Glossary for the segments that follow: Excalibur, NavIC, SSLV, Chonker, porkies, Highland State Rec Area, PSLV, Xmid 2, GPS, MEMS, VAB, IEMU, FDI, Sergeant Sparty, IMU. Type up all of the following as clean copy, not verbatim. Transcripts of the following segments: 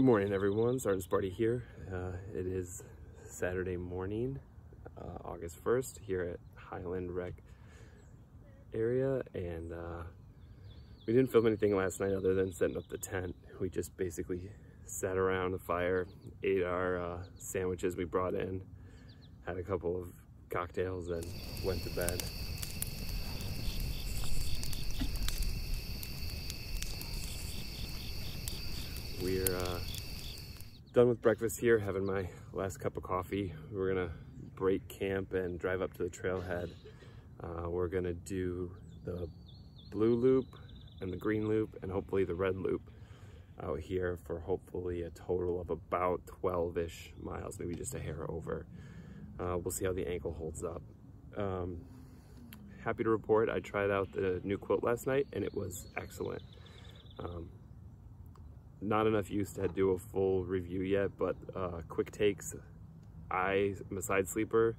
Good morning, everyone. Sergeant Sparty here. It is Saturday morning, August 1st, here at Highland Rec Area, and we didn't film anything last night other than setting up the tent. We just basically sat around the fire, ate our sandwiches we brought in, had a couple of cocktails, and went to bed. We're done with breakfast here, having my last cup of coffee. We're gonna break camp and drive up to the trailhead. We're gonna do the blue loop and the green loop and hopefully the red loop out here for hopefully a total of about 12-ish miles, maybe just a hair over. We'll see how the ankle holds up. Happy to report I tried out the new quilt last night and it was excellent. Not enough use to do a full review yet, but quick takes. I am a side sleeper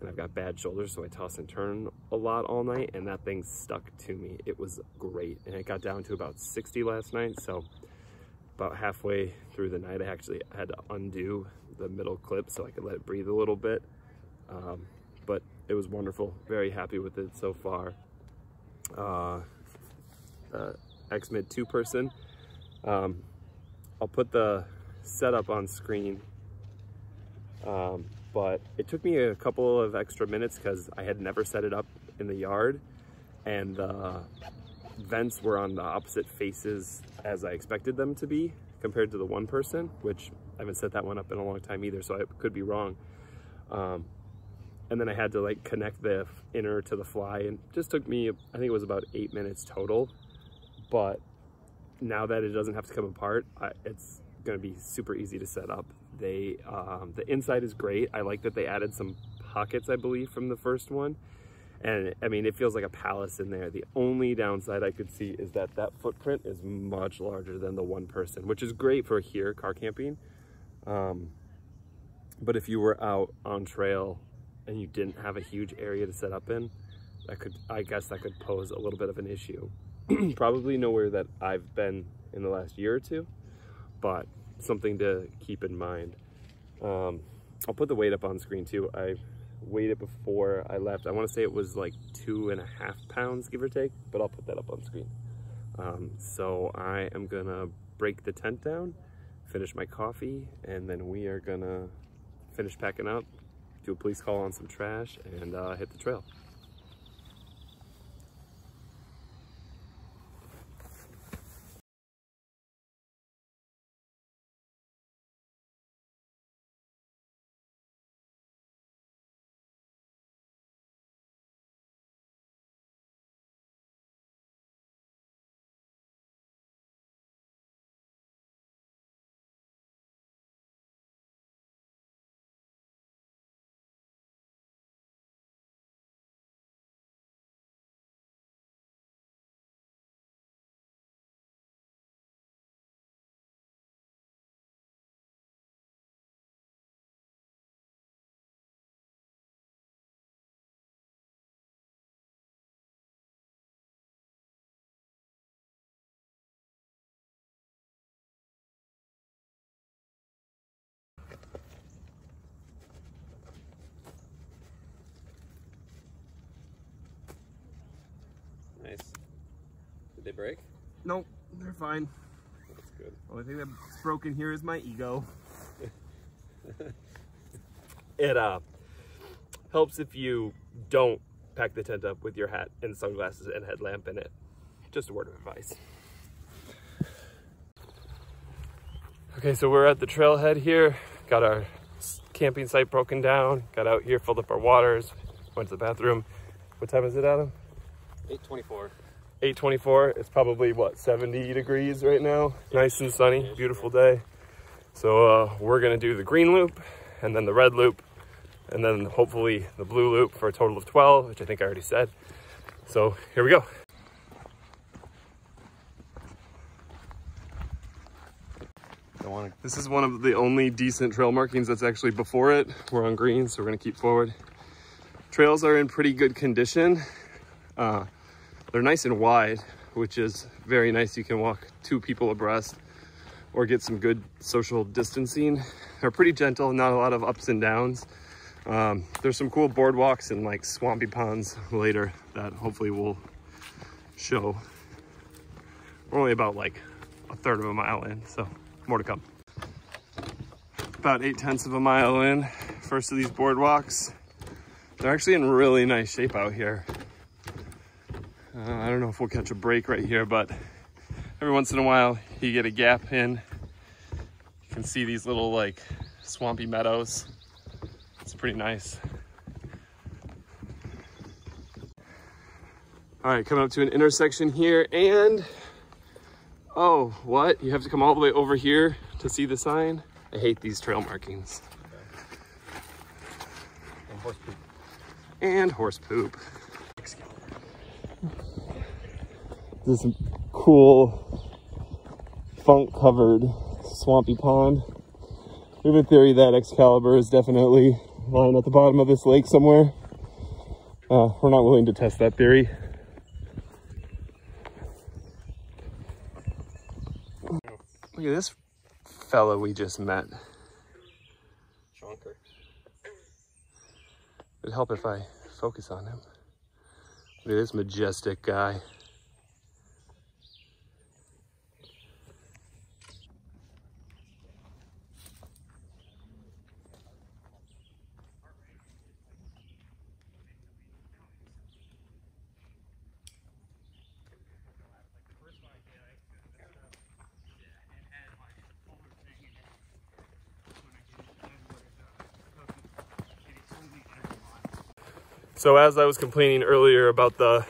and I've got bad shoulders, so I toss and turn a lot all night, and that thing stuck to me. It was great, and it got down to about 60 last night, so about halfway through the night I actually had to undo the middle clip so I could let it breathe a little bit, but it was wonderful. Very happy with it so far. Xmid 2 person. I'll put the setup on screen, but it took me a couple of extra minutes because I had never set it up in the yard, and the vents were on the opposite faces as I expected them to be compared to the one person, which I haven't set that one up in a long time either, so I could be wrong. And then I had to like connect the inner to the fly, and it just took me, I think it was about 8 minutes total, but now that it doesn't have to come apart, it's going to be super easy to set up. They the inside is great. I like that they added some pockets, I believe, from the first one, and I mean, it feels like a palace in there. The only downside I could see is that that footprint is much larger than the one person, which is great for here car camping, but if you were out on trail and you didn't have a huge area to set up in, I guess that could pose a little bit of an issue. Probably nowhere that I've been in the last year or two, but something to keep in mind. I'll put the weight up on screen too. I weighed it before I left. I want to say it was like 2.5 pounds, give or take, but I'll put that up on screen. So I am gonna break the tent down, finish my coffee, and then we are gonna finish packing up, do a police call on some trash, and hit the trail. Nice. Did they break? Nope, they're fine. That's good. Only thing that's broken here is my ego. It helps if you don't pack the tent up with your hat and sunglasses and headlamp in it. Just a word of advice. Okay, so we're at the trailhead here. Got our camping site broken down. Got out here, filled up our waters, went to the bathroom. What time is it, Adam? 8:24. 8:24. It's probably what, 70 degrees right now. Yeah. Nice and sunny. Yeah, beautiful day. So we're gonna do the green loop and then the red loop and then hopefully the blue loop for a total of 12, which I think I already said. So here we go. This is one of the only decent trail markings that's actually before it. We're on green, so we're gonna keep forward. Trails are in pretty good condition. They're nice and wide, which is very nice. You can walk two people abreast, or get some good social distancing. They're pretty gentle, not a lot of ups and downs. There's some cool boardwalks and like swampy ponds later that hopefully will show. We're only about like a third of a mile in, so more to come. About 8/10 of a mile in, first of these boardwalks. They're actually in really nice shape out here. I don't know if we'll catch a break right here, but every once in a while you get a gap in. You can see these little like swampy meadows. It's pretty nice. All right, coming up to an intersection here, and oh, what? You have to come all the way over here to see the sign? I hate these trail markings. And horse poop. And horse poop. This cool, funk-covered, swampy pond. We have a theory that Excalibur is definitely lying at the bottom of this lake somewhere. We're not willing to test that theory. Look at this fella we just met. Chonker. It'd help if I focus on him. Look at this majestic guy. So as I was complaining earlier about the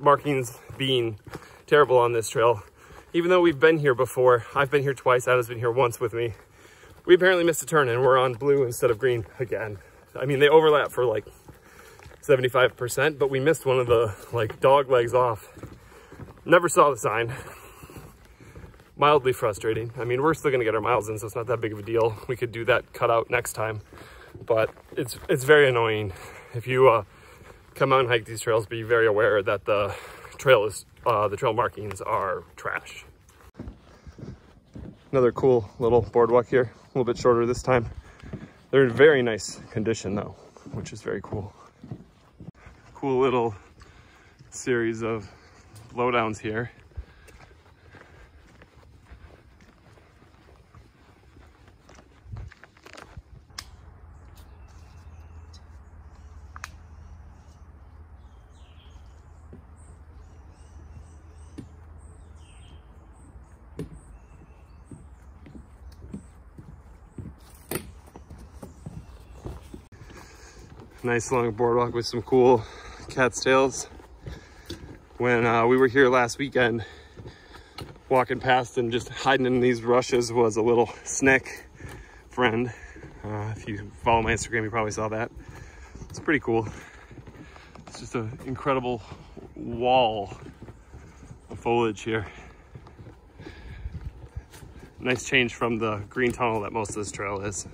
markings being terrible on this trail, even though we've been here before, I've been here twice, Anna's been here once with me, we apparently missed a turn and we're on blue instead of green again. I mean, they overlap for like 75%, but we missed one of the like dog legs off. Never saw the sign. Mildly frustrating. I mean, we're still gonna get our miles in, so it's not that big of a deal. We could do that cutout next time, but it's very annoying. If you come out and hike these trails, be very aware that the trail markings are trash. Another cool little boardwalk here, a little bit shorter this time. They're in very nice condition though, which is very cool. Cool little series of lowdowns here. Nice long boardwalk with some cool cat's tails. When we were here last weekend, walking past and just hiding in these rushes was a little snake friend. If you follow my Instagram, you probably saw that. It's pretty cool. It's just an incredible wall of foliage here. Nice change from the green tunnel that most of this trail is.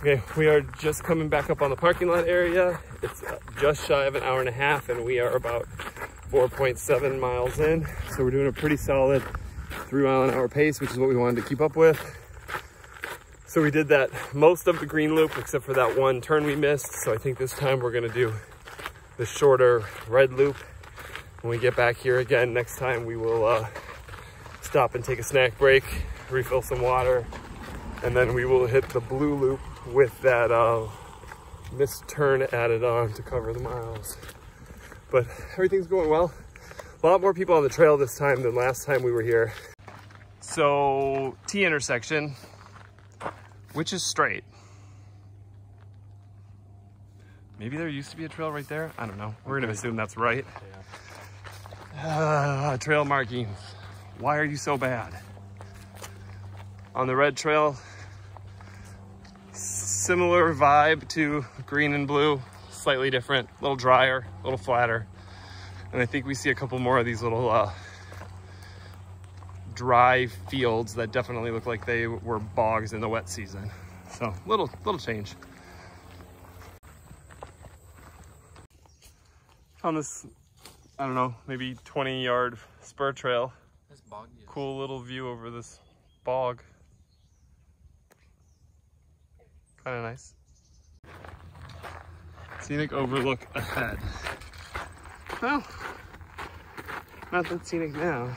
Okay, we are just coming back up on the parking lot area. It's just shy of an hour and a half, and we are about 4.7 miles in. So we're doing a pretty solid 3 mile an hour pace, which is what we wanted to keep up with. So we did that most of the green loop, except for that one turn we missed. So I think this time we're gonna do the shorter red loop. When we get back here again next time, we will stop and take a snack break, refill some water, and then we will hit the blue loop with that missed turn added on to cover the miles. But everything's going well. A lot more people on the trail this time than last time we were here. So T intersection, which is straight. Maybe there used to be a trail right there. I don't know. We're gonna assume that's right. Trail markings. Why are you so bad? On the red trail, similar vibe to green and blue, slightly different, a little drier, a little flatter. And I think we see a couple more of these little dry fields that definitely look like they were bogs in the wet season. So little change. on this, I don't know, maybe 20-yard spur trail. That's boggy. Cool little view over this bog. Kind of nice. Scenic overlook ahead. Well, not that scenic now.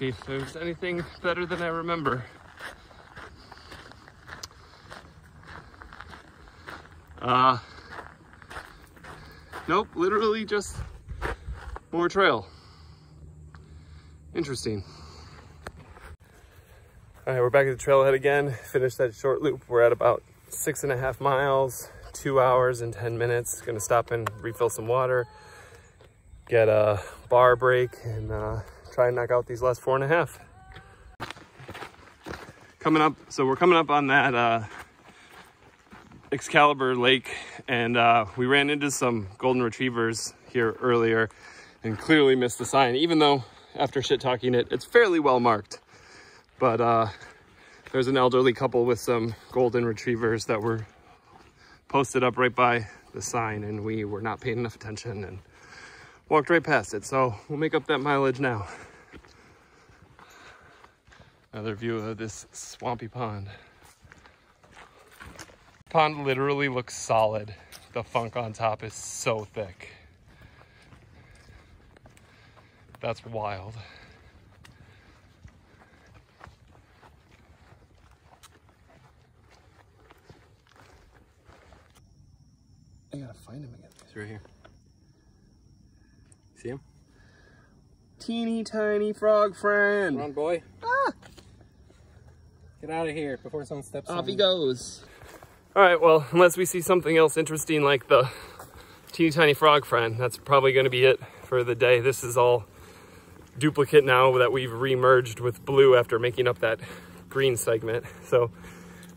See if there's anything better than I remember. Nope, literally just more trail. Interesting. All right, we're back at the trailhead again. Finished that short loop. We're at about 6.5 miles, 2 hours and 10 minutes. Gonna stop and refill some water, get a bar break, and try and knock out these last 4.5. Coming up, so we're coming up on that Excalibur Lake, and we ran into some golden retrievers here earlier and clearly missed the sign, even though after shit talking it's fairly well marked. But there's an elderly couple with some golden retrievers that were posted up right by the sign, and we were not paying enough attention and walked right past it, so we'll make up that mileage now. Another view of this swampy pond. Pond literally looks solid. The funk on top is so thick. That's wild. I gotta find him again. He's right here. See him? Teeny tiny frog friend. Come on, boy. Ah! Get out of here before someone steps on. Off he goes. All right, well, unless we see something else interesting like the teeny tiny frog friend, that's probably going to be it for the day. This is all duplicate now that we've re-merged with blue after making up that green segment. So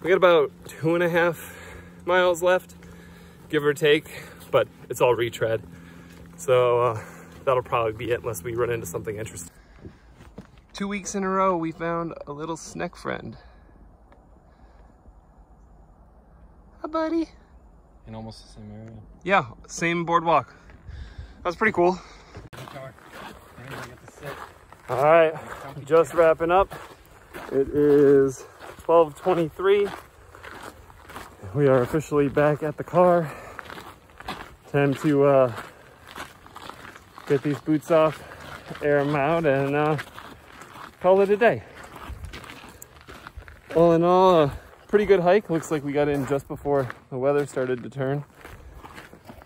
we got about 2.5 miles left, give or take, but it's all retread. So, that'll probably be it unless we run into something interesting. 2 weeks in a row, we found a little snack friend. Hi, buddy. In almost the same area. Yeah, same boardwalk. That's pretty cool. All right, just wrapping up. It is 12:23. We are officially back at the car. Time to get these boots off, air them out, and call it a day. All in all, a pretty good hike. Looks like we got in just before the weather started to turn,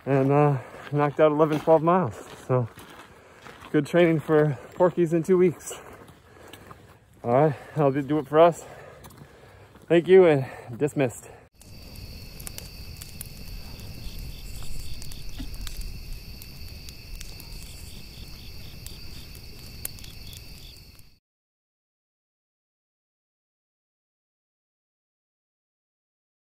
and knocked out 11, 12 miles. So good training for porkies in 2 weeks. All right, that'll do it for us. Thank you, and dismissed.